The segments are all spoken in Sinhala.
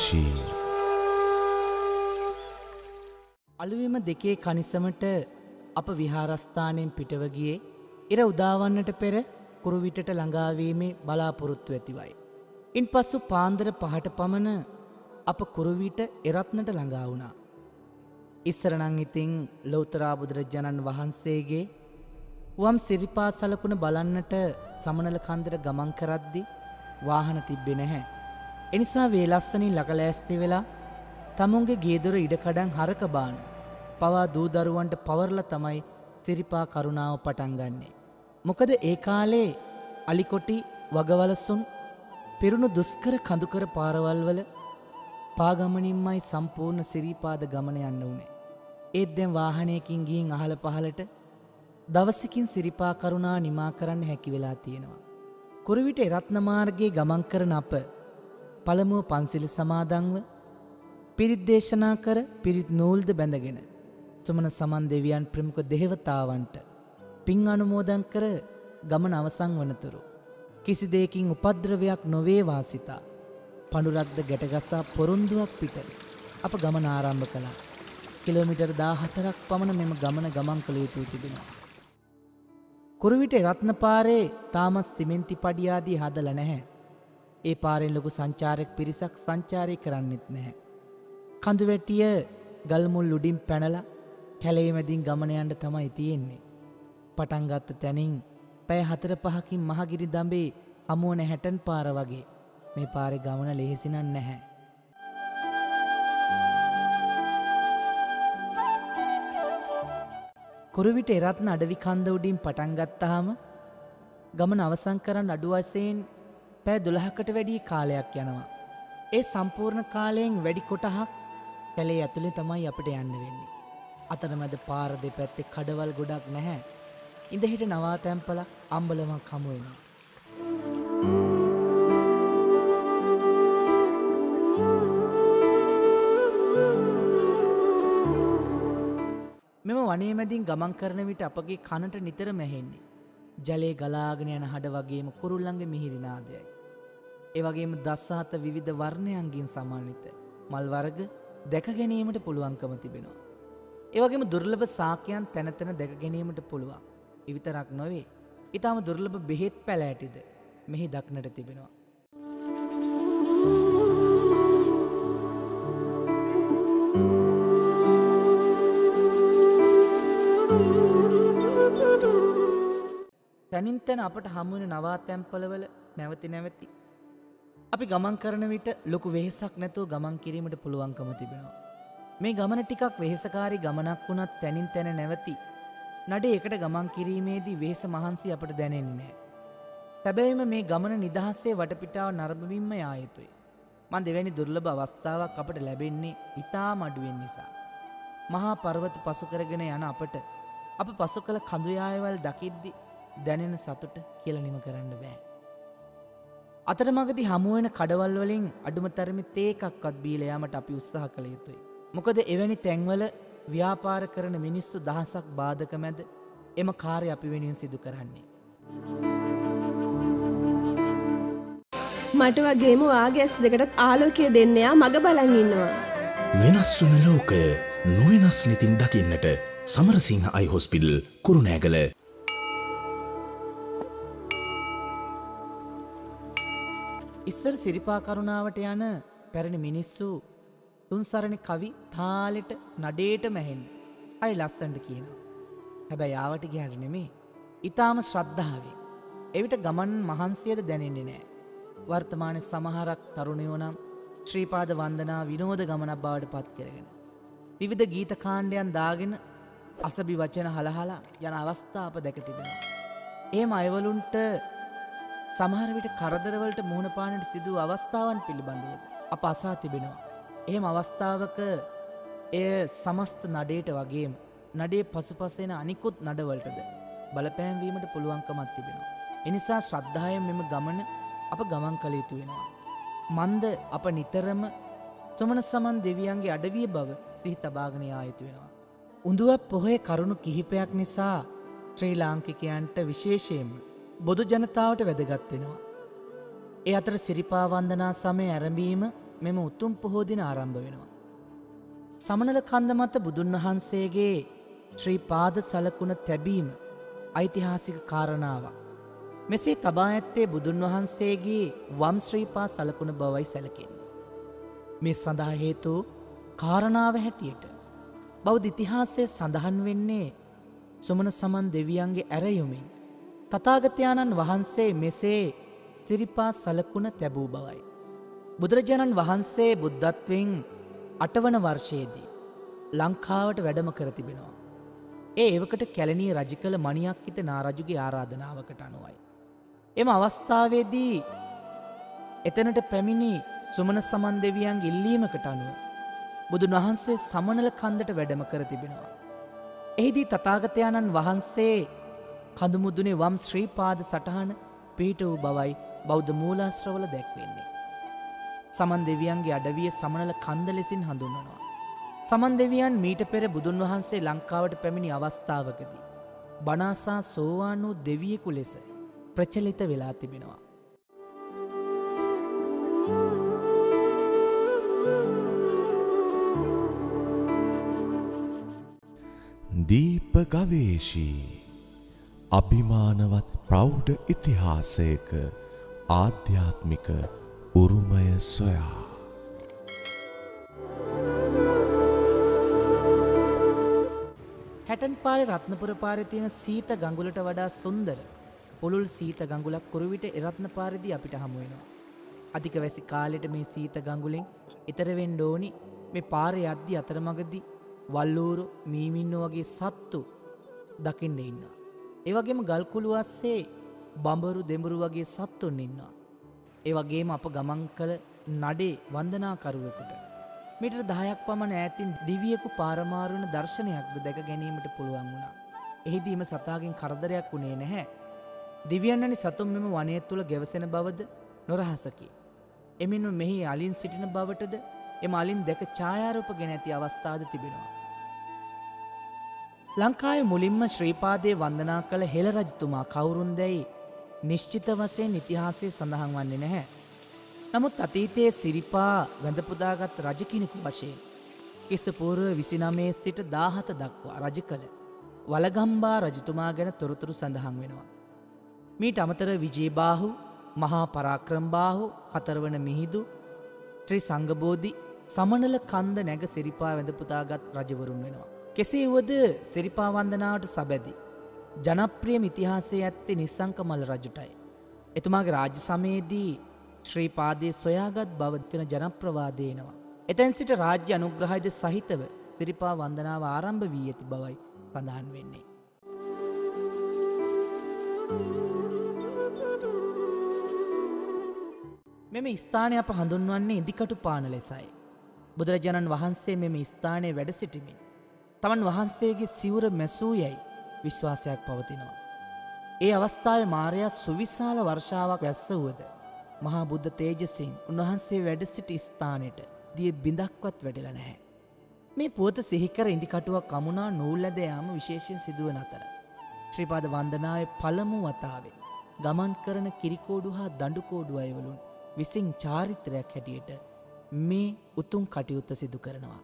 දේශී අලුවෙම දෙකේ කනිසමට අප විහාරස්ථානයෙන් පිටව ගියේ ඉර උදාවන්නට පෙර කුරුවිටට ළඟා වීමේ බලාපොරොත්තු ඇතිවයි. ඉන්පසු පාන්දර 5ට පමණ අප කුරුවිට එරත්නට ළඟා වුණා. ඉස්සර නම් ඉතින් ලෞතර බුදුරජාණන් වහන්සේගේ වම් සිරිපා සලකුණ බලන්නට සමනල කන්දර ගමන් කරද්දී වාහන තිබ්බේ නැහැ. එනිසා වේලස්සනින් ලකලෑස්ති වෙලා තමුන්ගේ ගේදොර ඉඩකඩම් හරක බාන පවා දූ දරුවන්ට පවර්ලා තමයි සිරිපා කරුණාව පටන් ගන්නෙ. මොකද ඒ කාලේ අලිකොටි වගවලසුන් පිරුණු දුෂ්කර කඳුකර පාරවල් වල පාගමනින්මයි සම්පූර්ණ සිරිපාද ගමන යන්න උනේ. ඒත් දැන් වාහනයකින් ගිහින් අහල පහලට දවසකින් සිරිපා කරුණා නිමා කරන්න හැකි වෙලා තියෙනවා. කුරුවිට එරත්න මාර්ගයේ ගමන් කරන අප පළමුව පන්සිල් සමාදන්ව පිරිත් දේශනා කර පිරිත් නූල්ද බැඳගෙන සමන සමන් දෙවියන් ප්‍රමුඛ දේවතාවන්ට පින් අනුමෝදන් කර ගමන අවසන් වනතුරු කිසි දෙයකින් උපද්‍රවයක් නොවේවා සිතා පඳුරක්ද ගැටගසා පොරොන්දුවක් පිට අප ගමන ආරම්භ කළා. කිලෝමීටර් 14ක් පමණ මෙම ගමන ගමන් කළ යුතු තිබුණා. කුරුවිට රත්නපාරේ තාමත් සිමෙන්ති පඩිය ආදී හදලා නැහැ. ඒ පාරෙන් ලොකු සංචාරක පිරිසක් සංචාරය කරන්නෙත් නැහැ. කඳුවැටිය ගල්මුල් උඩින් පැනලා කැලේ මැදින් ගමන යන්න තමයි තියෙන්නේ. පටන් ගත්ත තැනින් පැය 4-5කින් මහගිරි දඹේ හමුවන 60 පාර වගේ මේ පාරේ ගමන ලෙහෙසි නන් නැහැ. කුරුවිට එරත්න අඩවි කන්ද උඩින් පටන් ගත්තාම ගමන අවසන් කරන්න අඩු වශයෙන් පැය 12කට වැඩි කාලයක් යනවා. ඒ සම්පූර්ණ කාලයෙන් වැඩි කොටහක් කැලේ ඇතුලේ තමයි අපිට යන්න වෙන්නේ. අතරමැද පාර දෙපැත්තේ කඩවල් ගොඩක් නැහැ. ඉඳහිට නවාතැම්පල අම්බලමක් හමු වෙනවා. මෙම වනයේ මැදින් ගමන් කරන විට අපගේ කනට නිතරම ඇහෙන්නේ ජලයේ ගලාගෙන යන හඬ වගේම කුරුල්ලන්ගේ මිහිරි නාදයයි. ඒ වගේම දස හත විවිධ වර්ණයන්ගෙන් සමන්විත මල් වර්ග දැක ගැනීමට පුළුවන්කම තිබෙනවා. ඒ වගේම දුර්ලභ සාකයන් තැන තැන දැක ගැනීමට පුළුවන්. ඒ විතරක් නොවේ, ඊටම දුර්ලභ බෙහෙත් පැලෑටිද මෙහි දක්නට තිබෙනවා. තනින් තන අපට හමු වෙන නවාතැන්පලවල නැවති අපි ගමන් කරන විට ලොකු වෙහෙසක් නැතුව ගමන් කිරීමට පුළුවන්කම තිබෙනවා. මේ ගමන ටිකක් වෙහෙසකාරී ගමනක් වුණත් තැනින් තැන නැවති නඩේකට ගමන් කිරීමේදී වෙහෙස මහන්සි අපට දැනෙන්නේ නැහැ. හැබැයිම මේ ගමන නිදහසේ වටපිටාව නරඹමින්ම යා යුතුයි. මන් දෙවැනි දුර්ලභ අවස්ථාවක් අපට ලැබෙන්නේ ඉතාම අඩුවෙන් නිසා. මහා පර්වත පසු කරගෙන යන අපට අප පසු කළ කඳු යායවල් දකිද්දි දැනෙන සතුට කියලා නිම කරන්න බෑ. අතරමඟදී හමුවෙන කඩවල් වලින් අඩුම තරමේ තේ එකක්වත් බීලා යාමට අපි උත්සාහ කළ යුතුයි. මොකද එවැනි තැන්වල ව්‍යාපාර කරන මිනිස්සු දහසක් බාධක මැද එම කාර්ය අපි වෙනුවෙන් සිදු කරන්නේ. මට වගේම වාගේ ඇස් දෙකටත් ආලෝකය දෙන්න යා මග බලන් ඉන්නවා. වෙනස් වන ලෝකය නොවෙනස් නිතින් දකින්නට සමරසිංහ අය හොස්පිටල් කුරුණෑගල. ඉස්සර සිරිපා කරුණාවට යන පැරණි මිනිස්සු තුන්සරණ කවි තාලෙට නඩේට මැහෙන්න අය ලස්සනට කියනවා. හැබැයි ආවට ගියාට නෙමේ, ඊටාම ශ්‍රද්ධාවෙන්. එවිට ගමන් මහන්සියද දැනෙන්නේ නැහැ. වර්තමානයේ සමහරක් තරුණයෝ නම් ශ්‍රී පාද වන්දනා විනෝද ගමනක් බවට පත් කරගෙන විවිධ ගීත කාණ්ඩයන් දාගෙන අසබි වචන හලහලා යන අවස්ථා අප දැක තිබෙනවා. එහෙම අයවලුන්ට සමහර විට කරදරවලට මුහුණ පාන්නට සිදු අවස්ථාවන් පිළිබඳව අප අසා තිබෙනවා. එහෙම අවස්ථාවක එය සමස්ත නඩේට වගේම නඩේ පසුපස එන අනිකුත් නඩවලටද බලපෑම් වීමට පුළුවන්කමක් තිබෙනවා. එනිසා ශ්‍රද්ධාවෙන් මෙම ගමන අප ගමන් කළ යුතු වෙනවා. මන්ද අප නිතරම සමන සමන් දෙවියන්ගේ අඩවිය බව සිහි තබාගෙන යා යුතු වෙනවා. උඳුවක් පොහේ කරුණු කිහිපයක් නිසා ශ්‍රී ලාංකිකයන්ට විශේෂයෙන්ම බොදු ජනතාවට වැදගත් වෙනවා. ඒ අතර සිරිපා වන්දනා සමය ඇරඹීම මෙම උතුම් පොහෝ දින ආරම්භ වෙනවා. සමනල කන්ද මත බුදුන් වහන්සේගේ ශ්‍රී පාද සලකුණ තැබීම ඓතිහාසික කාරණාවක්. මෙසේ තබා ඇත්තේ බුදුන් වහන්සේගේ වම් ශ්‍රී පාද සලකුණ බවයි සැලකෙන්නේ. මේ සඳහා හේතු කාරණාව හැටියට බෞද්ධ ඉතිහාසයේ සඳහන් වෙන්නේ සුමන සමන් දෙවියන්ගේ ඇරයුමින් තථාගතයන්න් වහන්සේ මෙසේ සිරිපා සලකුණ තැබූ බවයි. බුදුරජාණන් වහන්සේ බුද්ධත්වයෙන් 8වන වර්ෂයේදී ලංකාවට වැඩම කර තිබෙනවා. ඒ එවකට කැලණිය රජකල මණියක්කිත නාරජුගේ ආරාධනාවකට අනුවයි. එම අවස්ථාවේදී එතනට පැමිණි සුමන සමන් දෙවියන්ගේ ඉල්ලීමකට අනුව බුදුන් වහන්සේ සමනල කන්දට වැඩම කර තිබෙනවා. එහිදී තථාගතයන්න් වහන්සේ කඳුමුදුනේ වම් ශ්‍රී පාද සටහන පිහිට වූ බවයි බෞද්ධ මූලාශ්‍රවල දැක්වෙන්නේ. සමන් දෙවියන්ගේ අඩවිය සමනල කන්ද ලෙසින් හඳුන්වනවා. සමන් දෙවියන් මීට පෙර බුදුන් වහන්සේ ලංකාවට පැමිණි අවස්ථාවකදී බණාසා සෝවාන් වූ දෙවියෙකු ලෙස ප්‍රචලිත වෙලා තිබෙනවා. දීප ගවේෂී අභිමානවත් ප්‍රෞඩ ඉතිහාසයක ආධ්‍යාත්මික උරුමය සොයා හැටන් පාරේ රත්නපුර පාරේ තියෙන සීත ගඟුලට වඩා සුන්දර පුළුල් සීත ගඟුලක් කුරුවිට එරත්න පාරේදී අපිට හමු වෙනවා. අධික වැසි කාලෙට මේ සීත ගඟුලෙන් ඈතර වෙන්න ඕනි. මේ පාරේ යද්දී අතරමඟදී වල්ලූරු මීමින්නෝ වගේ සත්තු දකින්න ඉන්නවා. ඒ වගේම ගල් කුළු ඇස්සේ බඹරු දෙඹරු වගේ සත්තුන් ඉන්නවා. ඒ වගේම අප ගමන් කළ නඩේ වන්දනාකරුවෙකුට මීටර 10ක් පමණ ඈතින් දිවියෙකු පාරමාරු වෙන දර්ශනයක්ද දැක ගැනීමට පුළුවන් වුණා. එහිදීම සතාගෙන් කරදරයක් වුණේ නැහැ. දිව්‍යයන්නි සතුන් මෙම වනය තුළ ගැවසෙන බවද නොරහසකි. එමෙන්න මෙහි අලින් සිටින බවටද එම අලින් දැක ඡායාරූප ගෙන ඇති අවස්ථාද තිබෙනවා. ලංකාවේ මුලින්ම ශ්‍රී පාදයේ වන්දනා කළ හෙළ රජතුමා කවුරුන්දැයි නිශ්චිත වශයෙන් ඉතිහාසයේ සඳහන් වන්නේ නැහැ. නමුත් අතීතයේ සිරිපා වැඳපුදාගත් රජ කෙනෙකු වශයෙන් ක්‍රිස්තපූර්ව 29 සිට 17 දක්වා රජ කළ වලගම්බා රජතුමා ගැන තොරතුරු සඳහන් වෙනවා. මීට අමතරව විජේබාහු, මහා පරාක්‍රමබාහු, හතරවන මිහිඳු, ත්‍රි සංඝබෝධි, සමනල කන්ද නැග සිරිපා වැඳපුදාගත් රජවරුන් වෙනවා. කෙසේ වුවද සිරිපා වන්දනාවට සබැඳි ජනප්‍රිය ඉතිහාසයේ ඇත්තේ නිස්සංකමල් රජුටයි. එතුමාගේ රාජ්‍ය සමයේදී ශ්‍රී පාදයේ සොයාගත් බව කියන ජනප්‍රවාදය එනවා. එතෙන් සිට රාජ්‍ය අනුග්‍රහයද සහිතව සිරිපා වන්දනාව ආරම්භ වී ඇති බවයි සඳහන් වෙන්නේ. මෙම ස්ථානය අප හඳුන්වන්නේ ඉදිකටුපාන ලෙසයි. බුදුරජාණන් වහන්සේ මෙම ස්ථානයේ වැඩ සිටිමින් තමන් වහන්සේගේ සිවුර මැසූ යැයි විශ්වාසයක් පවතිනවා. ඒ අවස්ථාවේ මාරයා සුවිශාල වර්ෂාවක් වැස්සවුවද මහා බුද්ධ තේජසින් උන්වහන්සේ වැඩ සිටි ස්ථානෙට දිය බිඳක්වත් වැටිලා නැහැ. මේ පුවත සිහිකර ඉදිකටුවක් අමුණා නූල් ඇද යාම විශේෂයෙන් සිදුවන අතර ශ්‍රී පාද වන්දනාවේ පළමු වතාවේ ගමන් කරන කිරිකෝඩු හා දඬුකෝඩු අයවලුන් විසින් චාරිත්‍රයක් හැටියට මේ උතුම් කටයුත්ත සිදු කරනවා.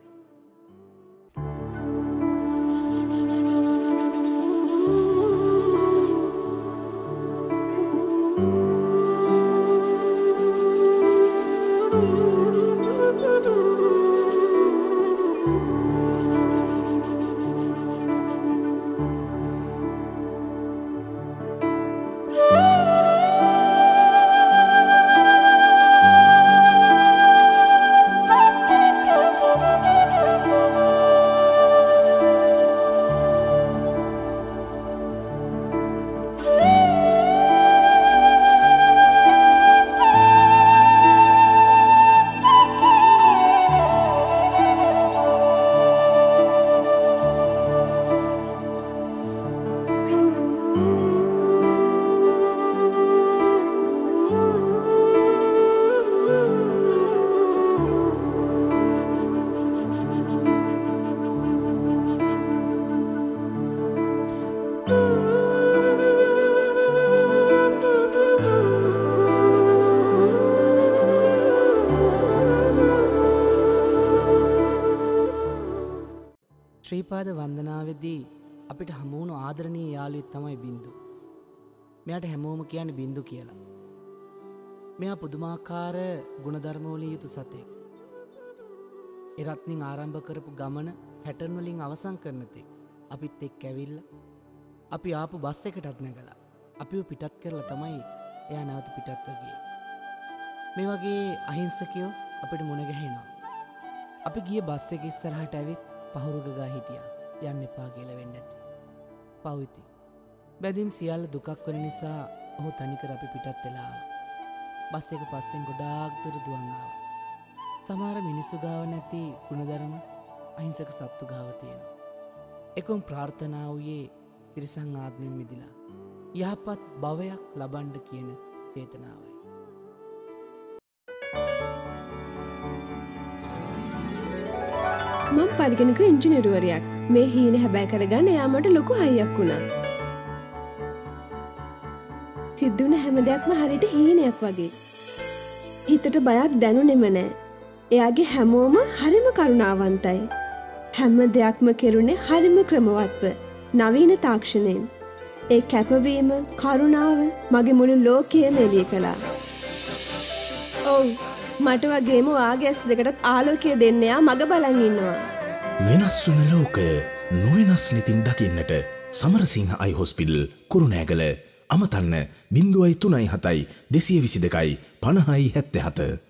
ශ්‍රීපාද වන්දනාවේදී අපිට හමු වුණු ආදරණීය යාළුවෙක් තමයි බින්දු. මෙයාට හැමෝම කියන්නේ බින්දු කියලා. මෙයා පුදුමාකාර ගුණධර්ම වලින් යුතු සතෙක්. එරත්නින් ආරම්භ කරපු ගමන හැටර්න් වලින් අවසන් කරන තෙක් අපිත් එක්ක ඇවිල්ලා අපි ආපු බස් එකටත් නැගලා අපිව පිටත් කරලා තමයි එයා නැවත පිටත් වෙන්නේ. මේ වගේ අහිංසකයෝ අපිට මුණ ගැහෙනවා. අපි ගියේ බස් එක ඉස්සරහට ඇවිත් පහුරුග ගා හිටියා. යන්න එපා කියලා වෙන්න ඇති. පවුති. බැදීම් සියල්ල දුකක් වෙන නිසා ඔහු තනිකර අපි පිටත් වෙලා ආවා. බස් එක පස්සෙන් ගොඩාක් දුර දුවන් ආවා. සමහර මිනිස්සු ගාව නැති ගුණධර්ම අහිංසක සත්තු ගාව තියෙනවා. ඒකම ප්‍රාර්ථනා වූයේ ත්‍රිසං ආත්මෙන් මිදලා යහපත් භවයක් ලබන්න කියන චේතනාවයි. මම පරිගණක ඉංජිනේරුවරයෙක්. මේ හීන හැබෑ කරගන්න යාමට ලොකු හයියක් වුණා. සිද්දුන හැම දෙයක්ම හරියට හීනයක් වගේ. හිතට බයක් දැනුනේම නැහැ. එයාගේ හැමෝම හරිම කරුණාවන්තයි. හැම දෙයක්ම කෙරුණේ හරිම ක්‍රමවත්ව, නවීන තාක්ෂණයෙන්. ඒ කැපවීම, කරුණාව මගේ මුළු ලෝකයම එළිය කළා. ඔව්. මට වගේම වාගේ ඇස් දෙකටත් ආලෝකය දෙන්න යා මග බලන් ඉන්නවා. වෙනස් වන ලෝකය නොවෙනස් ලිතින් දකින්නට සමරසිංහ අයි හොස්පිටල් කුරුණෑගල අමතන්න 0317 222 5077